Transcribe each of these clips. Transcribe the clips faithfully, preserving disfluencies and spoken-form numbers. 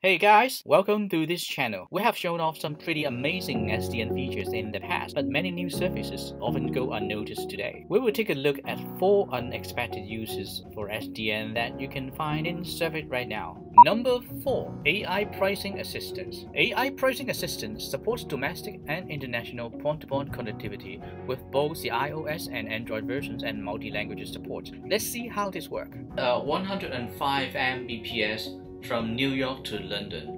Hey guys, welcome to this channel. We have shown off some pretty amazing S D N features in the past, but many new services often go unnoticed today. We will take a look at four unexpected uses for S D N that you can find in service right now. Number four. A I Pricing Assistance. A I Pricing Assistance supports domestic and international point-to-point connectivity with both the iOS and Android versions and multi-languages support. Let's see how this works. Uh, one hundred five megabits per second from New York to London.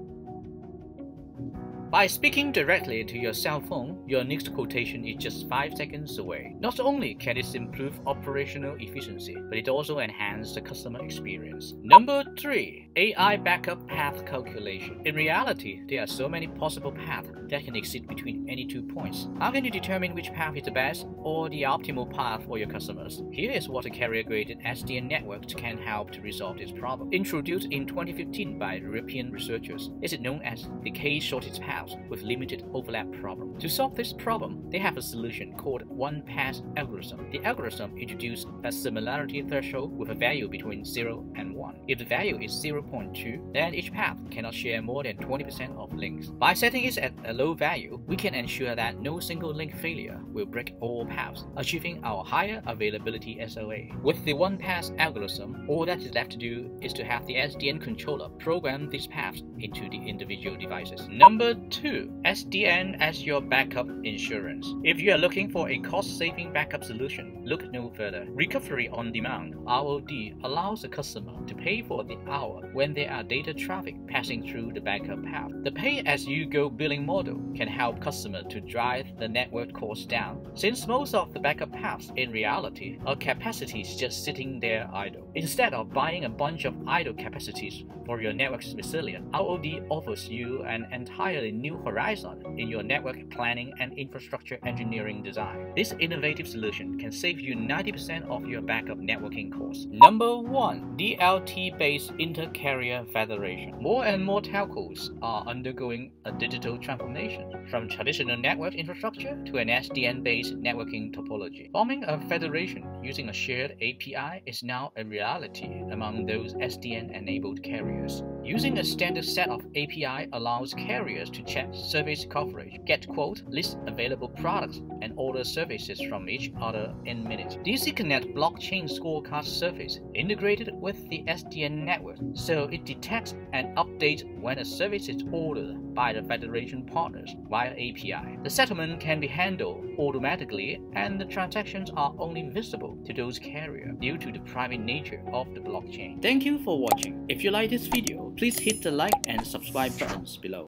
By speaking directly to your cell phone, your next quotation is just five seconds away. Not only can this improve operational efficiency, but it also enhances the customer experience. Number three. A I Backup Path Calculation. In reality, there are so many possible paths that can exist between any two points. How can you determine which path is the best or the optimal path for your customers? Here is what a carrier-graded S D N network can help to resolve this problem. Introduced in twenty fifteen by European researchers, it is known as the K-Shortest Paths with Limited Overlap problem. To solve this problem, they have a solution called OnePass Algorithm. The algorithm introduces a similarity threshold with a value between zero and one. If the value is zero point two, then each path cannot share more than twenty percent of links. By setting it at a low value, we can ensure that no single link failure will break all paths, achieving our higher availability S L A. With the OnePass Algorithm, all that is left to do is to have the S D N controller program these paths into the individual devices. Number two. S D N as your backup insurance. If you are looking for a cost-saving backup solution, look no further. Recovery on demand (R O D) allows the customer to pay for the hour when there are data traffic passing through the backup path. The pay-as-you-go billing model can help customers to drive the network costs down, since most of the backup paths in reality are capacities just sitting there idle. Instead of buying a bunch of idle capacities for your network's resilience, R O D offers you an entirely new new horizon in your network planning and infrastructure engineering design. This innovative solution can save you ninety percent of your backup networking costs. Number one. D L T-based Inter-Carrier Federation. More and more telcos are undergoing a digital transformation from traditional network infrastructure to an S D N-based networking topology. Forming a federation using a shared A P I is now a reality among those S D N-enabled carriers. Using a standard set of A P I allows carriers to check service coverage, get quotes, list available products, and order services from each other in minutes. D C Connect blockchain scorecard service integrated with the S D N network, so it detects and updates when a service is ordered by the federation partners via A P I. The settlement can be handled automatically, and the transactions are only visible to those carriers due to the private nature of the blockchain. Thank you for watching. If you like this video, please hit the like and subscribe buttons below.